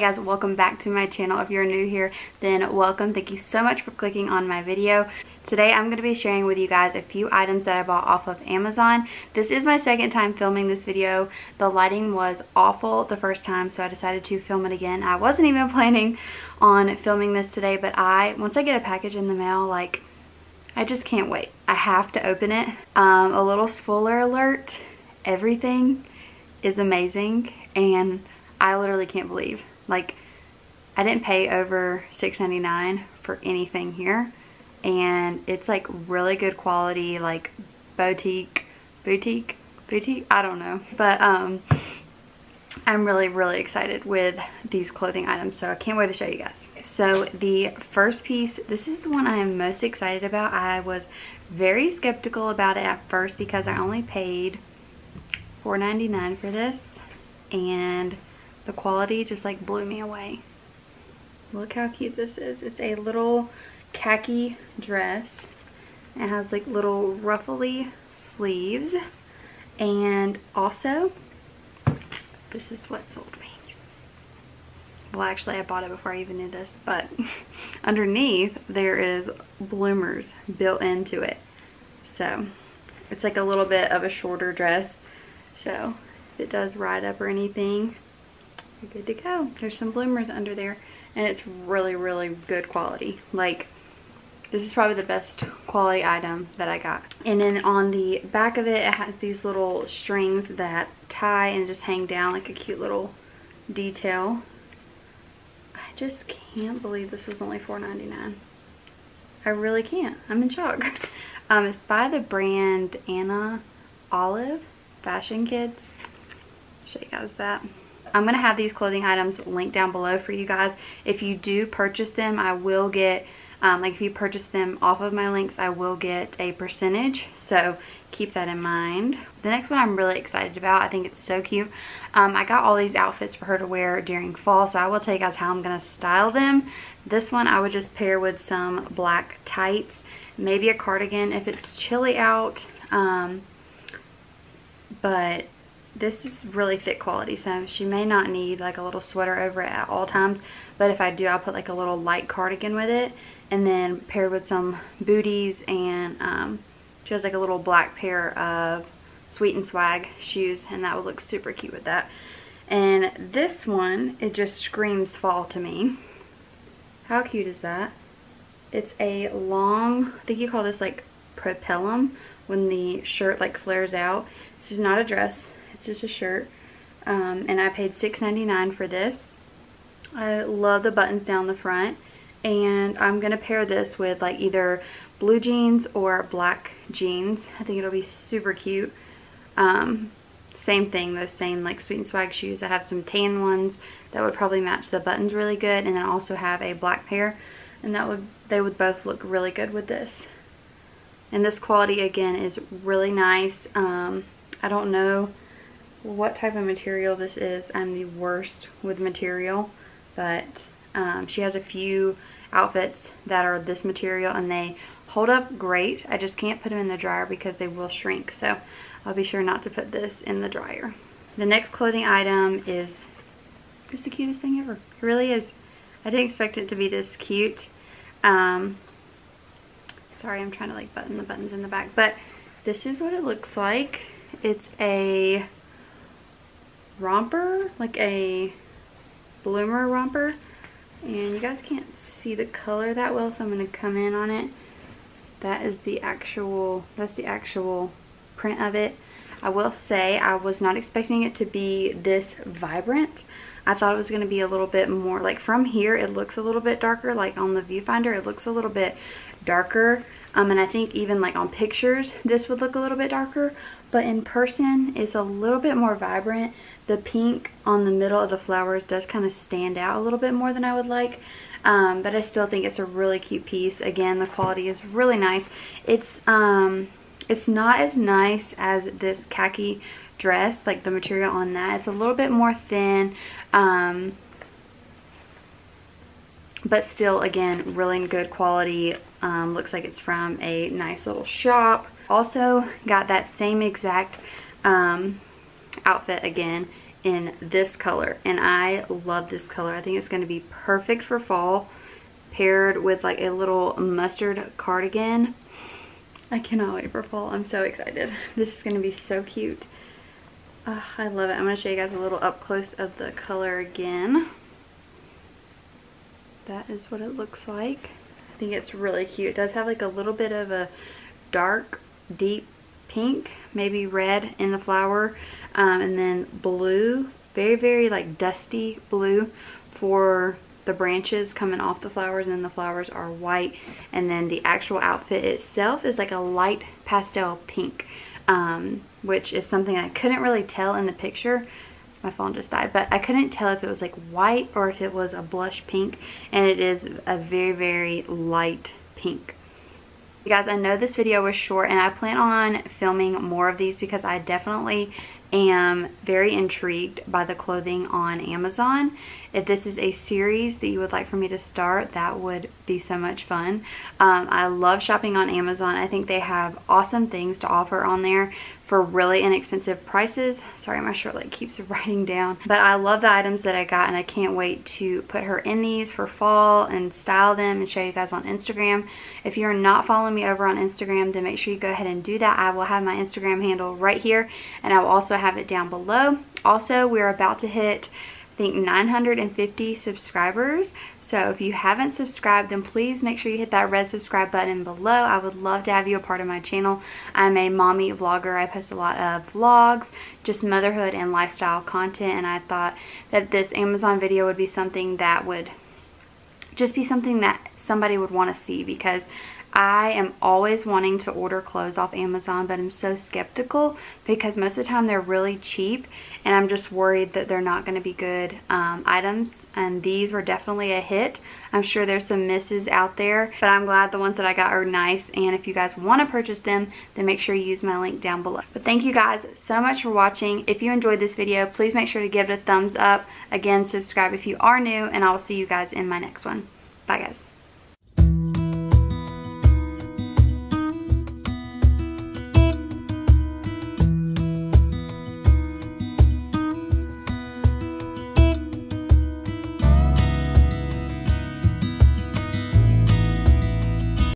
Hey guys, welcome back to my channel. If you're new here, then welcome. Thank you so much for clicking on my video. Today I'm going to be sharing with you guys a few items that I bought off of Amazon. This is my second time filming this video. The lighting was awful the first time, so I decided to film it again. I wasn't even planning on filming this today, but once I get a package in the mail, like, I just can't wait. I have to open it. A little spoiler alert, everything is amazing and I literally can't believe. Like, I didn't pay over $6.99 for anything here. And it's like really good quality, like boutique, I don't know, but I'm really excited with these clothing items, so I can't wait to show you guys. So the first piece, this is the one I am most excited about. I was very skeptical about it at first because I only paid $4.99 for this, and the quality just like blew me away. Look how cute this is. It's a little khaki dress. It has like little ruffly sleeves, and also this is what sold me. Well, actually I bought it before I even knew this, but underneath there is bloomers built into it, so it's like a little bit of a shorter dress, so if it does ride up or anything, you're good to go. There's some bloomers under there, and it's really good quality. Like, this is probably the best quality item that I got. And then on the back of it, it has these little strings that tie and just hang down, like a cute little detail. I just can't believe this was only $4.99. I really can't. I'm in shock. It's by the brand Anna Olive Fashion Kids. Show you guys that. I'm going to have these clothing items linked down below for you guys. If you do purchase them, I will get, like if you purchase them off of my links, I will get a percentage. So keep that in mind. The next one I'm really excited about. I think it's so cute. I got all these outfits for her to wear during fall, so I will tell you guys how I'm going to style them. This one I would just pair with some black tights, maybe a cardigan if it's chilly out. But this is really thick quality, so she may not need like a little sweater over it at all times, but if I do, I'll put like a little light cardigan with it, and then paired with some booties, and she has like a little black pair of Sweet and Swag shoes, and that would look super cute with that. And this one, it just screams fall to me. How cute is that? It's a long, I think you call this like propellum, when the shirt like flares out. This is not a dress. It's just a shirt, and I paid $6.99 for this. I love the buttons down the front, and I'm going to pair this with like either blue jeans or black jeans. I think it'll be super cute. Same thing, those same like Sweet and Swag shoes. I have some tan ones that would probably match the buttons really good, and then I also have a black pair, and they would both look really good with this. And this quality again is really nice. I don't know what type of material this is. I'm the worst with material, but she has a few outfits that are this material, and they hold up great. I just can't put them in the dryer because they will shrink, so I'll be sure not to put this in the dryer. The next clothing item is just the cutest thing ever. It really is. I didn't expect it to be this cute. Sorry, I'm trying to like button the buttons in the back, but this is what it looks like. It's a romper, like a bloomer romper, and you guys can't see the color that well, so I'm going to come in on it. That is the actual, that's the actual print of it. I will say I was not expecting it to be this vibrant. I thought it was going to be a little bit more, like from here it looks a little bit darker, like on the viewfinder it looks a little bit darker, and I think even like on pictures this would look a little bit darker, but in person it's a little bit more vibrant. The pink on the middle of the flowers does kind of stand out a little bit more than I would like, but I still think it's a really cute piece. Again, the quality is really nice. It's not as nice as this khaki dress, like the material on that. It's a little bit more thin, but still, again, really good quality. Looks like it's from a nice little shop. Also got that same exact outfit again in this color, and I love this color. I think it's going to be perfect for fall, paired with like a little mustard cardigan. I cannot wait for fall. I'm so excited. This is going to be so cute. I love it. I'm going to show you guys a little up close of the color again. That is what it looks like. I think it's really cute. It does have like a little bit of a dark, deep pink, maybe red in the flower, and then blue, very, very like dusty blue for the branches coming off the flowers, and then the flowers are white, and then the actual outfit itself is like a light pastel pink, which is something I couldn't really tell in the picture. My phone just died, but I couldn't tell if it was like white or if it was a blush pink, and it is a very, very light pink. You guys, I know this video was short, and I plan on filming more of these because I definitely am very intrigued by the clothing on Amazon. If this is a series that you would like for me to start, that would be so much fun. I love shopping on Amazon. I think they have awesome things to offer on there for really inexpensive prices. Sorry, my shirt like keeps writing down. But I love the items that I got, and I can't wait to put her in these for fall and style them and show you guys on Instagram. If you're not following me over on Instagram, then make sure you go ahead and do that. I will have my Instagram handle right here, and I will also have it down below. Also, we're about to hit, I think, 950 subscribers. So if you haven't subscribed, then please make sure you hit that red subscribe button below. I would love to have you a part of my channel. I'm a mommy vlogger. I post a lot of vlogs, just motherhood and lifestyle content, and I thought that this Amazon video would be something that would just be something that somebody would want to see, because I am always wanting to order clothes off Amazon, but I'm so skeptical because most of the time they're really cheap, and I'm just worried that they're not going to be good items, and these were definitely a hit. I'm sure there's some misses out there, but I'm glad the ones that I got are nice, and if you guys want to purchase them, then make sure you use my link down below. But thank you guys so much for watching. If you enjoyed this video, please make sure to give it a thumbs up. Again, subscribe if you are new, and I will see you guys in my next one. Bye, guys.